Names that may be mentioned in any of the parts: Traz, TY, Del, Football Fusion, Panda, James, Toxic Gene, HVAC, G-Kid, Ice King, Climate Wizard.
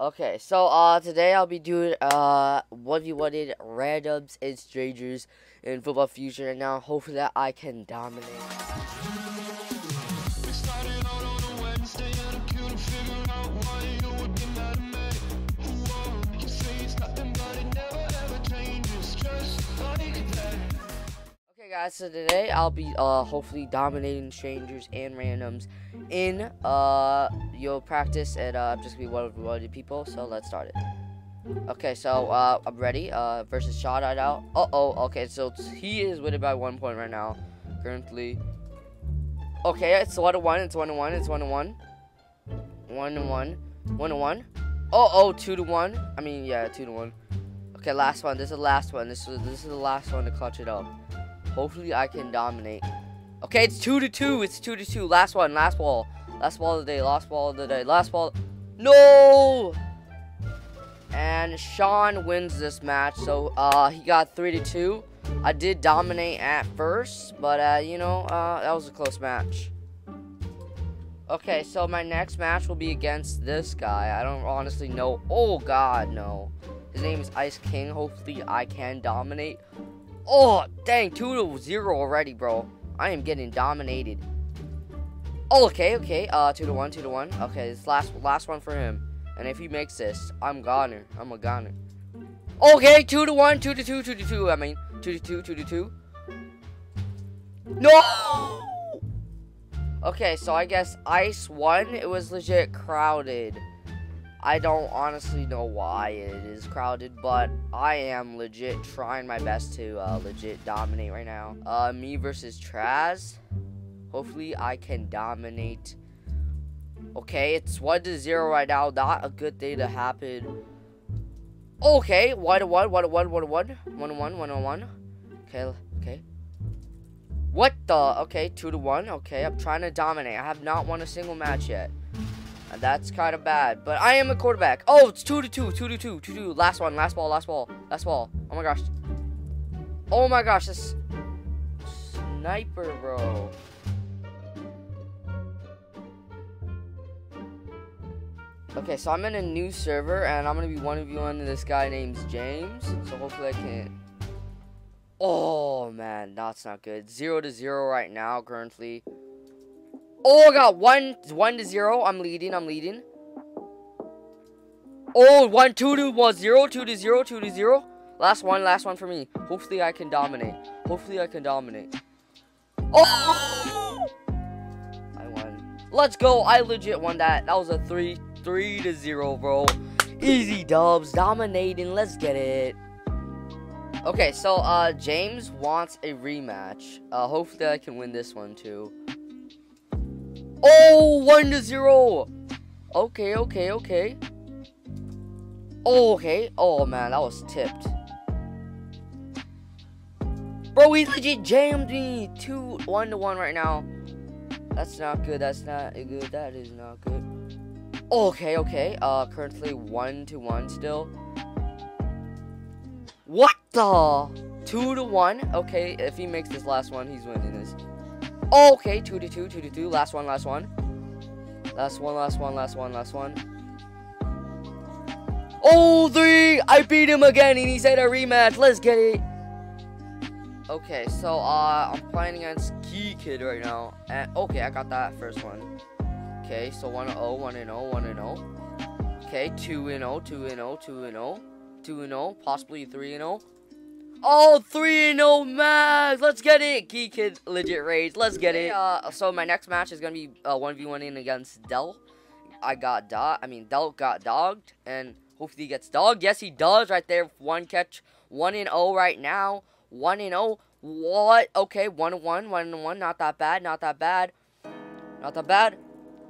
Okay, so today I'll be doing 1v1 randoms and strangers in Football Fusion, and now hopefully that I can dominate. Okay guys, so today I'll be hopefully dominating strangers and randoms in your practice, and I'm just gonna be one of the people, so let's start it. Okay, so I'm ready. Versus Shot Eyed Out. Okay, so he is winning by 1 point right now, currently. Okay, it's 1-1, it's 1-1, it's 1-1. 1-1, 1-1. 2-1. I mean, yeah, 2-1. Okay, last one. This is the last one. This is the last one to clutch it up. Hopefully, I can dominate. Okay, it's 2-2. It's 2-2. Last one. Last ball. Last ball of the day. Last ball of the day. Last ball. No. And Sean wins this match. So he got 3-2. I did dominate at first, but you know, that was a close match. Okay, so my next match will be against this guy. I don't honestly know. Oh God, no. His name is Ice King. Hopefully, I can dominate. Oh dang, 2-0 already, bro. I am getting dominated. Oh, okay. 2-1, 2-1. Okay, it's last one for him. And if he makes this, I'm goner. I'm a goner. Okay, 2-1, 2-2, 2-2. I mean, 2-2, 2-2. No. Okay, so I guess Ice won. It was legit crowded. I don't honestly know why it is crowded, but I am legit trying my best to legit dominate right now. Me versus Traz. Hopefully, I can dominate. Okay, it's 1-0 right now. Not a good thing to happen. Okay, 1-1, 1-1, 1-1, 1-1, 1-1. Okay. What the? Okay, 2-1. Okay, I'm trying to dominate. I have not won a single match yet. And that's kind of bad, but I am a quarterback. Oh, it's 2-2, 2-2, 2-2. Last one, last ball. Oh my gosh, this sniper, bro. Okay, so I'm in a new server, and I'm gonna be 1v1 this guy named James. So hopefully I can. Oh man, that's not good. 0-0 right now, currently. Oh, I got 1-0. I'm leading. Oh, 1-2-1-0, 2-0, 2-0. Last one for me. Hopefully, I can dominate. Oh, I won. Let's go. I legit won that. That was a 3-0, bro. Easy dubs, dominating. Let's get it. Okay, so James wants a rematch. Hopefully, I can win this one too. Oh, 1-0. Okay. Okay. Oh, man, that was tipped. Bro, he legit jammed me. 1-1 right now. That's not good. That is not good. Okay. Currently 1-1 still. What the? 2-1. Okay, if he makes this last one, he's winning this. Okay, 2-2, 2-2, last one. Oh, 3! I beat him again, and he said a rematch. Let's get it. Okay, so I'm playing against G-Kid right now. And okay, I got that first one. Okay, so 1-0, 1-0, 1-0. Okay, 2-0, 2-0, 2-0, 2-0, possibly 3-0. Oh, 3-0 match. Let's get it. G-Kid legit rage. Let's get it. So my next match is going to be 1v1 in against Del. Del got dogged. And hopefully he gets dogged. Yes, he does right there. One catch. 1-0 right now. 1-0. What? Okay, 1-1. 1-1. Not that bad.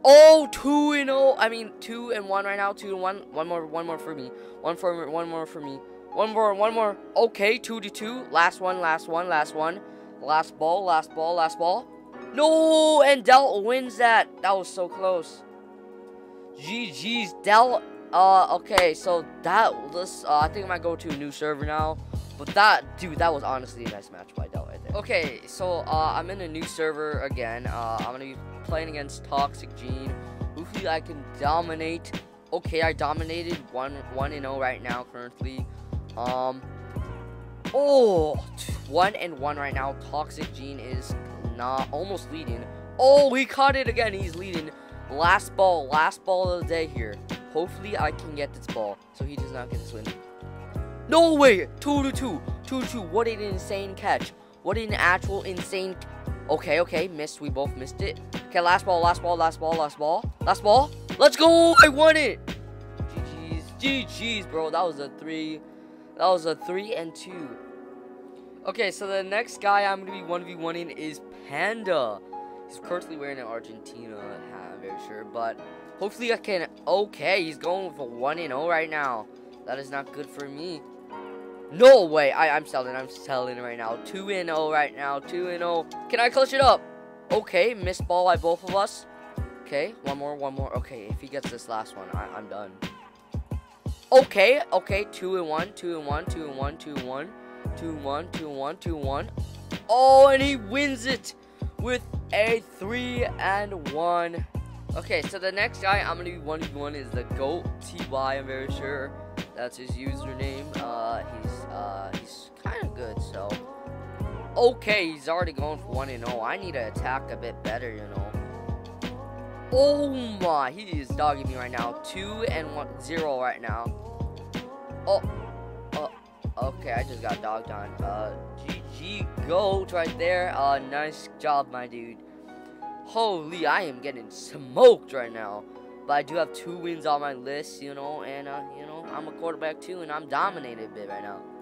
Oh, 2-0. 2-1 right now. 2-1. One more for me. One more for me. One more. Okay, 2-2. Last one. Last ball. No, and Del wins that. That was so close. GG's, Del. Okay, so I think I might go to a new server now. But that was honestly a nice match by Del right there. Okay, so, I'm in a new server again. I'm gonna be playing against Toxic Gene. Hopefully I can dominate. okay, I dominated 1-0 right now currently. Oh, 1-1 right now. Toxic Gene is not almost leading. Oh, he caught it again. He's leading. Last ball of the day here. Hopefully I can get this ball so he does not get this win. No way. 2-2. What an insane catch. What an actual insane. Okay, missed. We both missed it. Okay, last ball. Let's go. I won it. GG's, bro. That was a 3. That was a 3-2. Okay, so the next guy I'm going to be 1v1ing is Panda. He's currently wearing an Argentina hat, I'm very sure. But hopefully I can... Okay, he's going for 1-0 right now. That is not good for me. No way. I'm selling right now. 2-0 right now. 2-0. Can I clutch it up? Okay, missed ball by both of us. Okay, one more. Okay, if he gets this last one, I'm done. Okay, 2-1. Oh, and he wins it with a 3-1. Okay, so the next guy I'm gonna be 1v1 is the GOAT, TY, I'm very sure. That's his username. He's kind of good, so. Okay, he's already going for 1-0. I need to attack a bit better, you know. Oh my, he is dogging me right now. 2-0 right now. Okay, I just got dogged on. GG GOAT right there. Nice job, my dude. Holy, I am getting smoked right now. But I do have 2 wins on my list, you know, and I'm a quarterback too, and I'm dominated a bit right now.